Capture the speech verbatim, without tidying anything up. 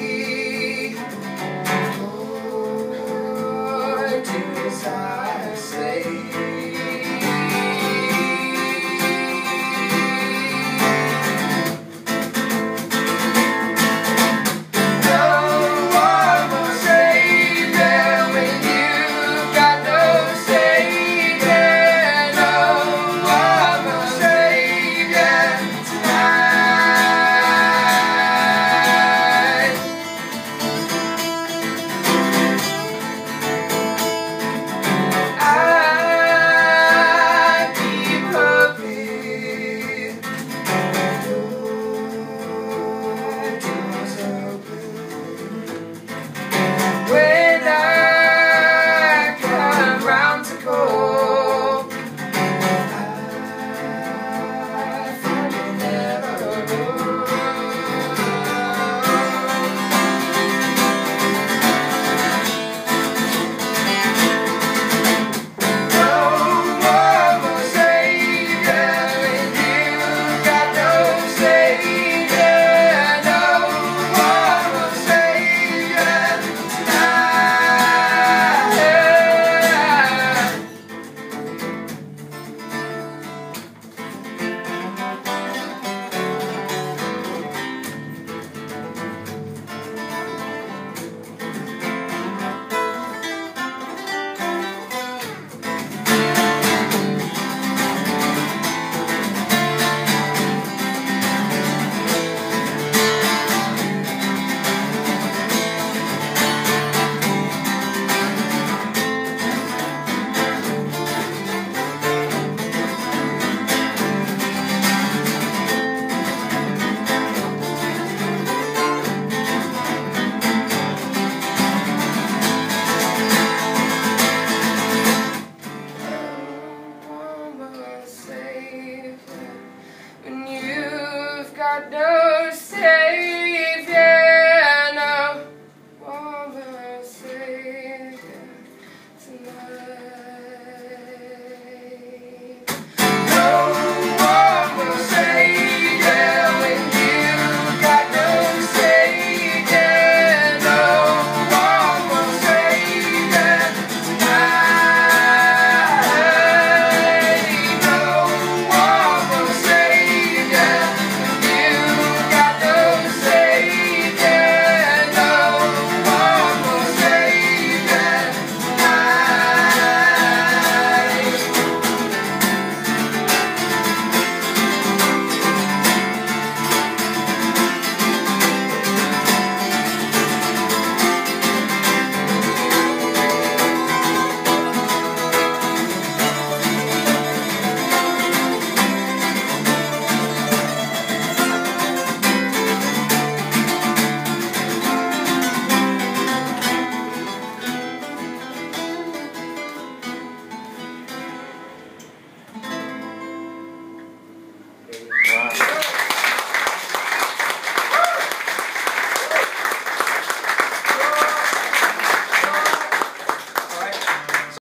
me. Oh, desire.